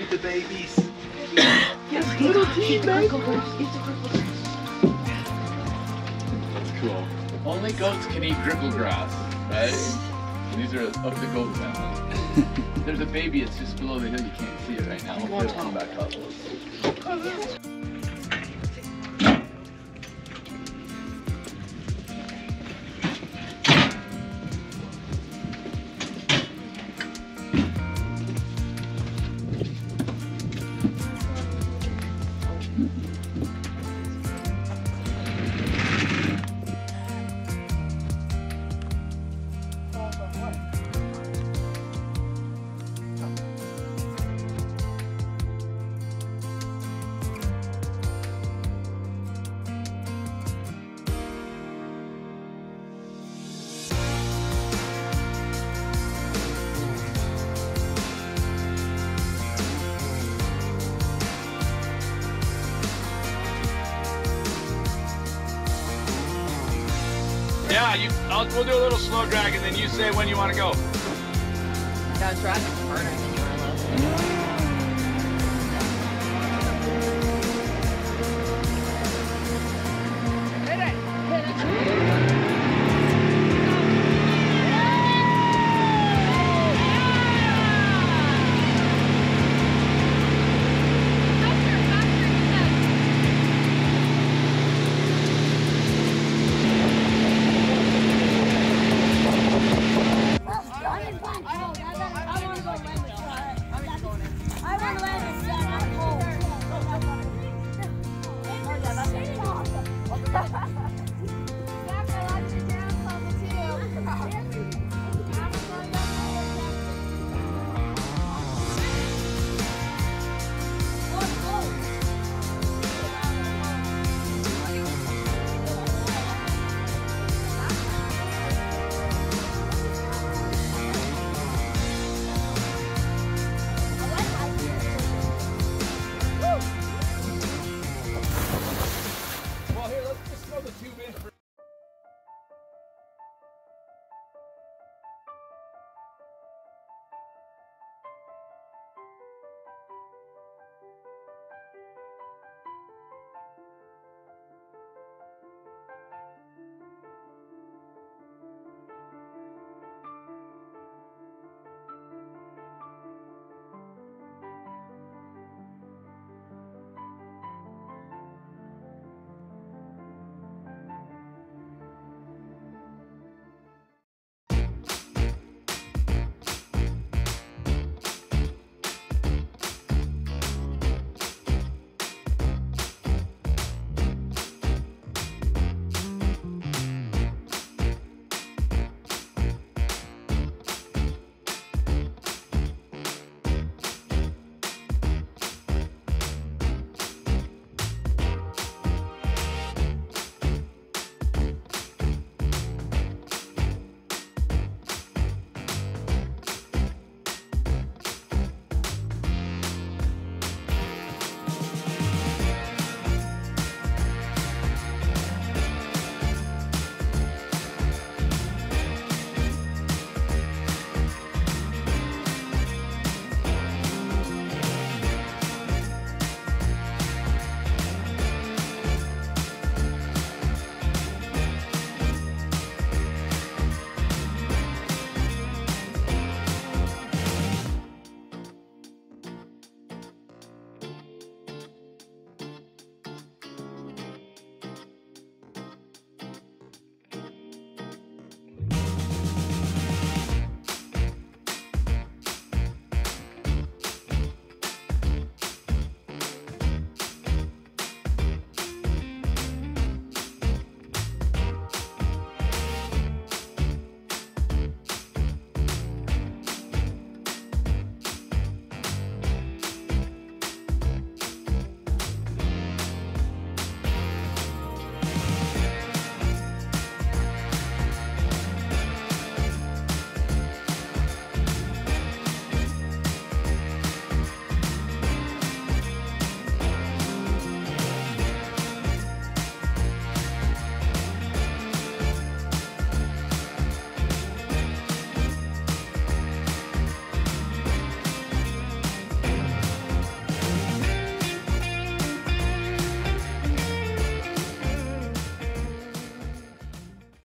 look at the babies. Yes, little teeth, That's cool. Only goats can eat gribble grass, right? And these are up the goat family. There's a baby, it's just below the hill, you can't see it right now. We'll put it on back up. Yeah, we'll do a little slow drag and then you say when you want to go. That's right.